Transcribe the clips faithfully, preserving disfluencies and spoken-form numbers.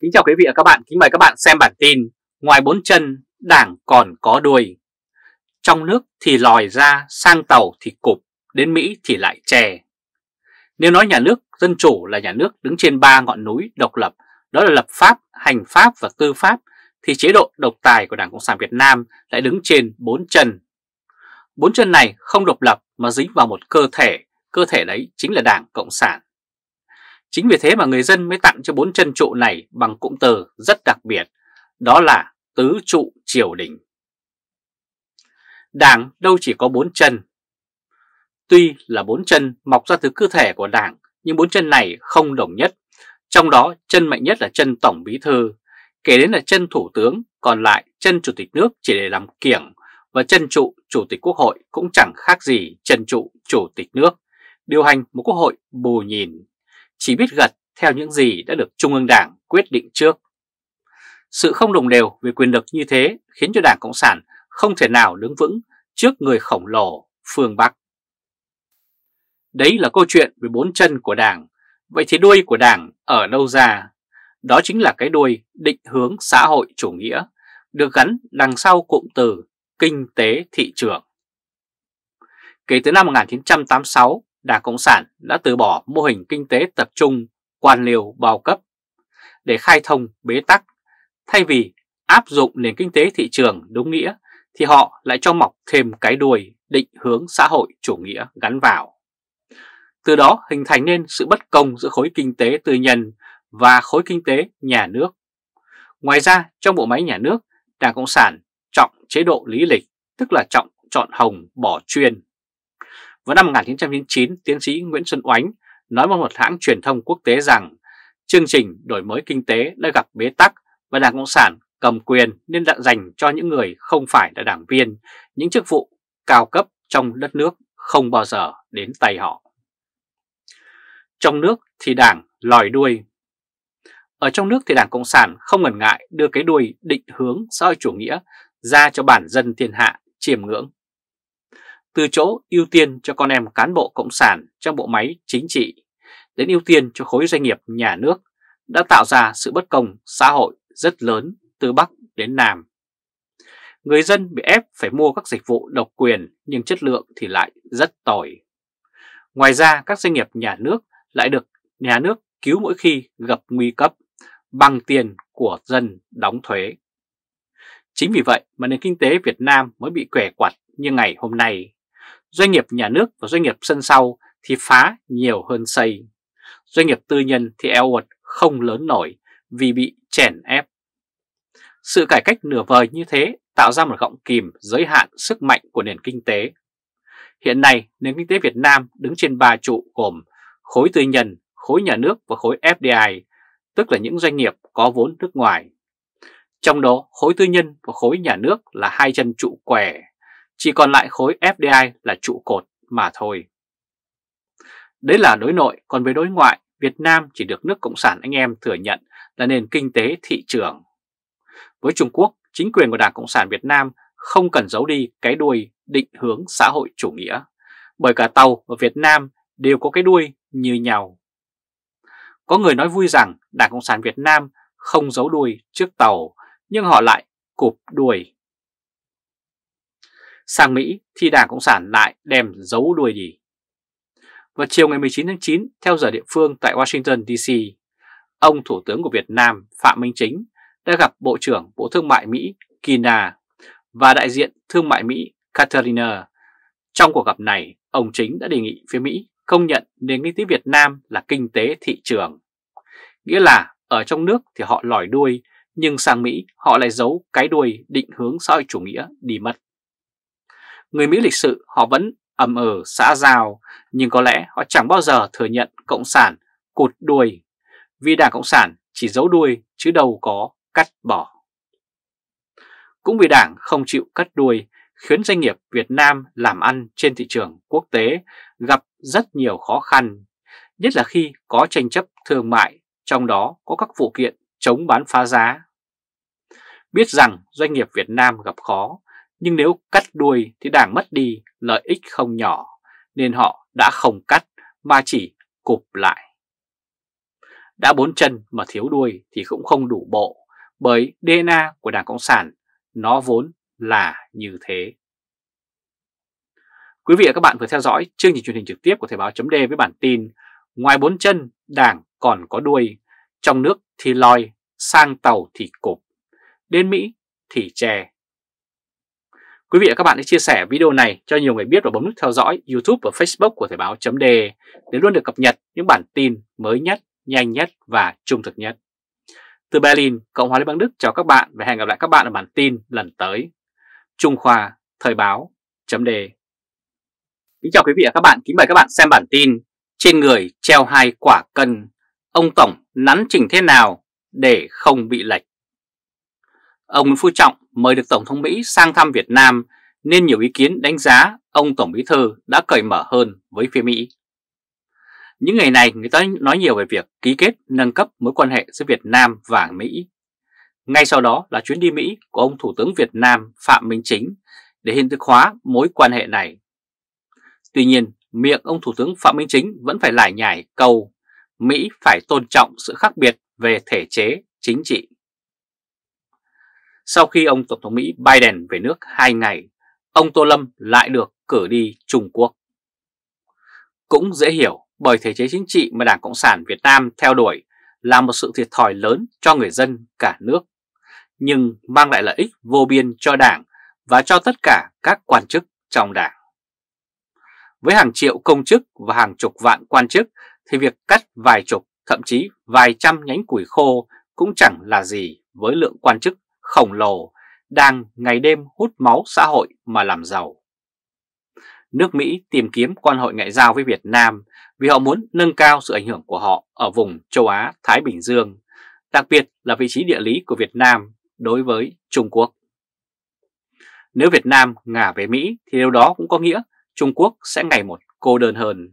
Kính chào quý vị và các bạn, kính mời các bạn xem bản tin ngoài bốn chân Đảng còn có đuôi. Trong nước thì lòi ra, sang tàu thì cụp, đến Mỹ thì lại chè. Nếu nói nhà nước dân chủ là nhà nước đứng trên ba ngọn núi độc lập, đó là lập pháp, hành pháp và tư pháp, thì chế độ độc tài của Đảng Cộng sản Việt Nam lại đứng trên bốn chân. Bốn chân này không độc lập mà dính vào một cơ thể, cơ thể đấy chính là Đảng Cộng sản. Chính vì thế mà người dân mới tặng cho bốn chân trụ này bằng cụm từ rất đặc biệt, đó là tứ trụ triều đình. Đảng đâu chỉ có bốn chân. Tuy là bốn chân mọc ra từ cơ thể của Đảng, nhưng bốn chân này không đồng nhất. Trong đó chân mạnh nhất là chân Tổng Bí Thư, kể đến là chân Thủ tướng, còn lại chân Chủ tịch nước chỉ để làm kiểng, và chân trụ Chủ tịch Quốc hội cũng chẳng khác gì chân trụ Chủ tịch nước, điều hành một Quốc hội bù nhìn, chỉ biết gật theo những gì đã được Trung ương Đảng quyết định trước. Sự không đồng đều về quyền lực như thế khiến cho Đảng Cộng sản không thể nào đứng vững trước người khổng lồ phương Bắc. Đấy là câu chuyện về bốn chân của Đảng. Vậy thì đuôi của Đảng ở đâu ra? Đó chính là cái đuôi định hướng xã hội chủ nghĩa, được gắn đằng sau cụm từ kinh tế thị trường. Kể từ năm một nghìn chín trăm tám mươi sáu, Đảng Cộng sản đã từ bỏ mô hình kinh tế tập trung, quan liêu bao cấp để khai thông bế tắc. Thay vì áp dụng nền kinh tế thị trường đúng nghĩa, thì họ lại cho mọc thêm cái đuôi định hướng xã hội chủ nghĩa gắn vào. Từ đó hình thành nên sự bất công giữa khối kinh tế tư nhân và khối kinh tế nhà nước. Ngoài ra, trong bộ máy nhà nước, Đảng Cộng sản trọng chế độ lý lịch, tức là trọng chọn hồng bỏ chuyên. Vào năm một nghìn chín trăm chín mươi chín, tiến sĩ Nguyễn Xuân Oánh nói với một hãng truyền thông quốc tế rằng chương trình đổi mới kinh tế đã gặp bế tắc và Đảng Cộng sản cầm quyền nên đã dành cho những người không phải là đảng viên, những chức vụ cao cấp trong đất nước không bao giờ đến tay họ. Trong nước thì Đảng lòi đuôi. Ở trong nước thì Đảng Cộng sản không ngần ngại đưa cái đuôi định hướng xã hội chủ nghĩa ra cho bản dân thiên hạ chiêm ngưỡng. Từ chỗ ưu tiên cho con em cán bộ Cộng sản trong bộ máy chính trị đến ưu tiên cho khối doanh nghiệp nhà nước đã tạo ra sự bất công xã hội rất lớn từ Bắc đến Nam. Người dân bị ép phải mua các dịch vụ độc quyền nhưng chất lượng thì lại rất tồi. Ngoài ra, các doanh nghiệp nhà nước lại được nhà nước cứu mỗi khi gặp nguy cấp bằng tiền của dân đóng thuế. Chính vì vậy mà nền kinh tế Việt Nam mới bị què quặt như ngày hôm nay. Doanh nghiệp nhà nước và doanh nghiệp sân sau thì phá nhiều hơn xây. Doanh nghiệp tư nhân thì eo uột không lớn nổi vì bị chèn ép. Sự cải cách nửa vời như thế tạo ra một gọng kìm giới hạn sức mạnh của nền kinh tế. Hiện nay, nền kinh tế Việt Nam đứng trên ba trụ gồm khối tư nhân, khối nhà nước và khối ép đê i, tức là những doanh nghiệp có vốn nước ngoài. Trong đó, khối tư nhân và khối nhà nước là hai chân trụ què, chỉ còn lại khối ép đê i là trụ cột mà thôi. Đấy là đối nội, còn về đối ngoại, Việt Nam chỉ được nước Cộng sản anh em thừa nhận là nền kinh tế thị trường. Với Trung Quốc, chính quyền của Đảng Cộng sản Việt Nam không cần giấu đi cái đuôi định hướng xã hội chủ nghĩa, bởi cả Tàu và Việt Nam đều có cái đuôi như nhau. Có người nói vui rằng Đảng Cộng sản Việt Nam không giấu đuôi trước Tàu, nhưng họ lại cụp đuôi. Sang Mỹ thì Đảng Cộng sản lại đem giấu đuôi đi. Vào chiều ngày mười chín tháng chín, theo giờ địa phương tại Washington đê xê, ông Thủ tướng của Việt Nam Phạm Minh Chính đã gặp Bộ trưởng Bộ Thương mại Mỹ Gina và đại diện Thương mại Mỹ Katharina. Trong cuộc gặp này, ông Chính đã đề nghị phía Mỹ công nhận nền kinh tế Việt Nam là kinh tế thị trường. Nghĩa là ở trong nước thì họ lòi đuôi, nhưng sang Mỹ họ lại giấu cái đuôi định hướng xã hội chủ nghĩa đi mất. Người Mỹ lịch sự họ vẫn ầm ừ xã giao, nhưng có lẽ họ chẳng bao giờ thừa nhận Cộng sản cụt đuôi, vì Đảng Cộng sản chỉ giấu đuôi chứ đâu có cắt bỏ. Cũng vì Đảng không chịu cắt đuôi, khiến doanh nghiệp Việt Nam làm ăn trên thị trường quốc tế gặp rất nhiều khó khăn, nhất là khi có tranh chấp thương mại, trong đó có các vụ kiện chống bán phá giá. Biết rằng doanh nghiệp Việt Nam gặp khó, nhưng nếu cắt đuôi thì Đảng mất đi lợi ích không nhỏ, nên họ đã không cắt mà chỉ cụp lại. đã bốn chân mà thiếu đuôi thì cũng không đủ bộ, bởi đê en a của Đảng Cộng sản nó vốn là như thế. Quý vị và các bạn vừa theo dõi chương trình truyền hình trực tiếp của Thời báo.de với bản tin "Ngoài bốn chân, Đảng còn có đuôi, trong nước thì lòi, sang tàu thì cụp, đến Mỹ thì chè". Quý vị và các bạn hãy chia sẻ video này cho nhiều người biết và bấm nút theo dõi YouTube và Facebook của Thời báo.de để luôn được cập nhật những bản tin mới nhất, nhanh nhất và trung thực nhất. Từ Berlin, Cộng hòa Liên bang Đức chào các bạn và hẹn gặp lại các bạn ở bản tin lần tới. Trung Khoa, Thời báo.de. Kính chào quý vị và các bạn, kính mời các bạn xem bản tin "Trên người treo hai quả cân, ông Tổng nắn chỉnh thế nào để không bị lệch". Ông Nguyễn Phú Trọng mời được Tổng thống Mỹ sang thăm Việt Nam nên nhiều ý kiến đánh giá ông Tổng Bí Thư đã cởi mở hơn với phía Mỹ. Những ngày này người ta nói nhiều về việc ký kết nâng cấp mối quan hệ giữa Việt Nam và Mỹ. Ngay sau đó là chuyến đi Mỹ của ông Thủ tướng Việt Nam Phạm Minh Chính để hiện thực hóa mối quan hệ này. Tuy nhiên, miệng ông Thủ tướng Phạm Minh Chính vẫn phải lải nhải câu Mỹ phải tôn trọng sự khác biệt về thể chế chính trị. Sau khi ông Tổng thống Mỹ Biden về nước hai ngày, ông Tô Lâm lại được cử đi Trung Quốc. Cũng dễ hiểu, bởi thể chế chính trị mà Đảng Cộng sản Việt Nam theo đuổi là một sự thiệt thòi lớn cho người dân cả nước, nhưng mang lại lợi ích vô biên cho Đảng và cho tất cả các quan chức trong Đảng. Với hàng triệu công chức và hàng chục vạn quan chức thì việc cắt vài chục, thậm chí vài trăm nhánh củi khô cũng chẳng là gì với lượng quan chức khổng lồ đang ngày đêm hút máu xã hội mà làm giàu. Nước Mỹ tìm kiếm quan hệ ngoại giao với Việt Nam vì họ muốn nâng cao sự ảnh hưởng của họ ở vùng châu Á-Thái Bình Dương, đặc biệt là vị trí địa lý của Việt Nam đối với Trung Quốc. Nếu Việt Nam ngả về Mỹ thì điều đó cũng có nghĩa Trung Quốc sẽ ngày một cô đơn hơn,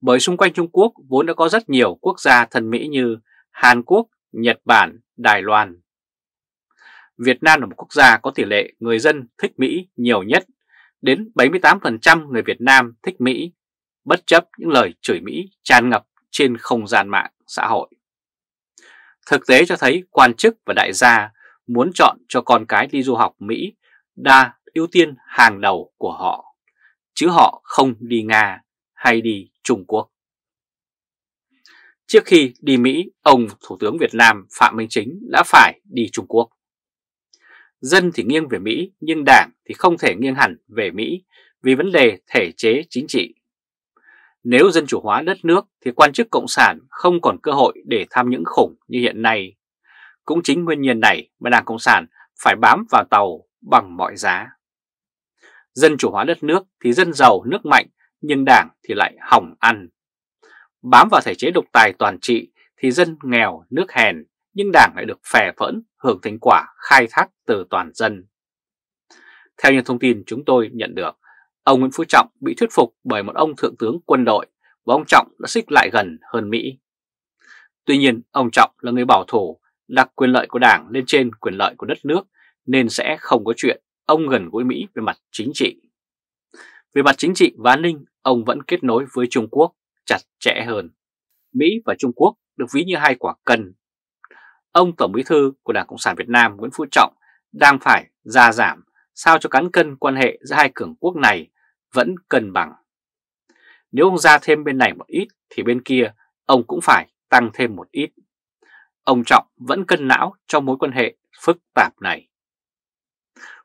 bởi xung quanh Trung Quốc vốn đã có rất nhiều quốc gia thân Mỹ như Hàn Quốc, Nhật Bản, Đài Loan. Việt Nam là một quốc gia có tỷ lệ người dân thích Mỹ nhiều nhất, đến bảy mươi tám phần trăm người Việt Nam thích Mỹ, bất chấp những lời chửi Mỹ tràn ngập trên không gian mạng xã hội. Thực tế cho thấy quan chức và đại gia muốn chọn cho con cái đi du học Mỹ đa ưu tiên hàng đầu của họ, chứ họ không đi Nga hay đi Trung Quốc. Trước khi đi Mỹ, ông Thủ tướng Việt Nam Phạm Minh Chính đã phải đi Trung Quốc. Dân thì nghiêng về Mỹ nhưng Đảng thì không thể nghiêng hẳn về Mỹ vì vấn đề thể chế chính trị. Nếu dân chủ hóa đất nước thì quan chức cộng sản không còn cơ hội để tham nhũng khủng như hiện nay. Cũng chính nguyên nhân này mà Đảng Cộng sản phải bám vào tàu bằng mọi giá. Dân chủ hóa đất nước thì dân giàu nước mạnh nhưng Đảng thì lại hỏng ăn. Bám vào thể chế độc tài toàn trị thì dân nghèo nước hèn nhưng Đảng lại được phè phỡn hưởng thành quả khai thác từ toàn dân. Theo những thông tin chúng tôi nhận được, ông Nguyễn Phú Trọng bị thuyết phục bởi một ông thượng tướng quân đội và ông Trọng đã xích lại gần hơn Mỹ. Tuy nhiên, ông Trọng là người bảo thủ, đặt quyền lợi của Đảng lên trên quyền lợi của đất nước nên sẽ không có chuyện ông gần gũi Mỹ về mặt chính trị. Về mặt chính trị và an ninh, ông vẫn kết nối với Trung Quốc chặt chẽ hơn. Mỹ và Trung Quốc được ví như hai quả cân. Ông Tổng Bí Thư của Đảng Cộng sản Việt Nam Nguyễn Phú Trọng đang phải gia giảm sao cho cán cân quan hệ giữa hai cường quốc này vẫn cân bằng. Nếu ông ra thêm bên này một ít thì bên kia ông cũng phải tăng thêm một ít. Ông Trọng vẫn cân não trong mối quan hệ phức tạp này.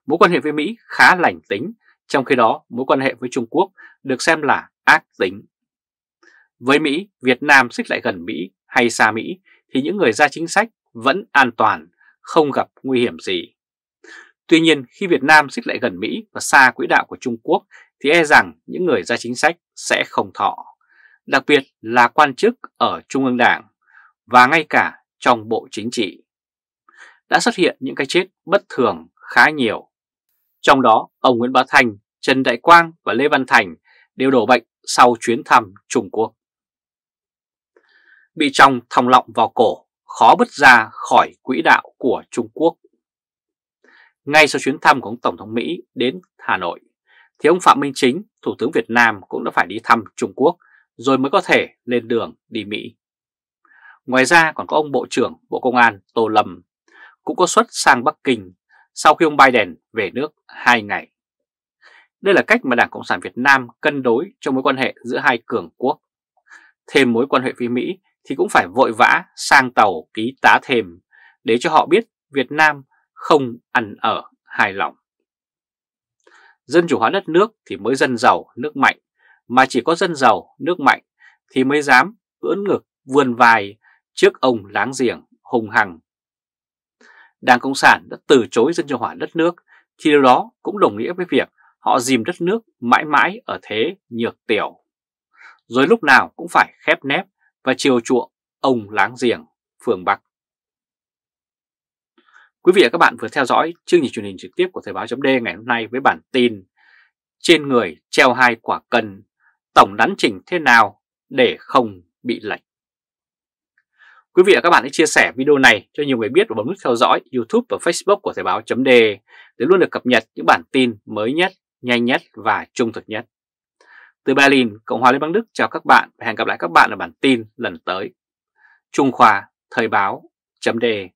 Mối quan hệ với Mỹ khá lành tính, trong khi đó mối quan hệ với Trung Quốc được xem là ác tính. Với Mỹ, Việt Nam xích lại gần Mỹ hay xa Mỹ thì những người ra chính sách vẫn an toàn, không gặp nguy hiểm gì. Tuy nhiên, khi Việt Nam xích lại gần Mỹ và xa quỹ đạo của Trung Quốc thì e rằng những người ra chính sách sẽ không thọ, đặc biệt là quan chức ở Trung ương Đảng và ngay cả trong Bộ Chính trị. Đã xuất hiện những cái chết bất thường khá nhiều. Trong đó, ông Nguyễn Bá Thành, Trần Đại Quang và Lê Văn Thành đều đổ bệnh sau chuyến thăm Trung Quốc. Bị trong thòng lọng vào cổ, khó bứt ra khỏi quỹ đạo của Trung Quốc. Ngay sau chuyến thăm của ông Tổng thống Mỹ đến Hà Nội, thì ông Phạm Minh Chính, Thủ tướng Việt Nam cũng đã phải đi thăm Trung Quốc rồi mới có thể lên đường đi Mỹ. Ngoài ra còn có ông Bộ trưởng Bộ Công an Tô Lâm cũng có xuất sang Bắc Kinh sau khi ông Biden về nước hai ngày. Đây là cách mà Đảng Cộng sản Việt Nam cân đối trong mối quan hệ giữa hai cường quốc. Thêm mối quan hệ với Mỹ thì cũng phải vội vã sang tàu ký tá thêm để cho họ biết Việt Nam không ăn ở hài lòng. Dân chủ hóa đất nước thì mới dân giàu nước mạnh, mà chỉ có dân giàu nước mạnh thì mới dám ưỡn ngực vươn vai trước ông láng giềng hùng hằng. Đảng Cộng sản đã từ chối dân chủ hóa đất nước thì điều đó cũng đồng nghĩa với việc họ dìm đất nước mãi mãi ở thế nhược tiểu, rồi lúc nào cũng phải khép nép và chiều chuộng ông láng giềng phương Bắc. Quý vị và các bạn vừa theo dõi chương trình truyền hình trực tiếp của thoibao chấm de ngày hôm nay với bản tin Trên người treo hai quả cân, tổng đắn chỉnh thế nào để không bị lệch. Quý vị và các bạn hãy chia sẻ video này cho nhiều người biết và bấm nút theo dõi YouTube và Facebook của thoibao chấm de để luôn được cập nhật những bản tin mới nhất, nhanh nhất và trung thực nhất. Từ Berlin, Cộng hòa Liên bang Đức chào các bạn và hẹn gặp lại các bạn ở bản tin lần tới. Trung Khoa, thoibao chấm de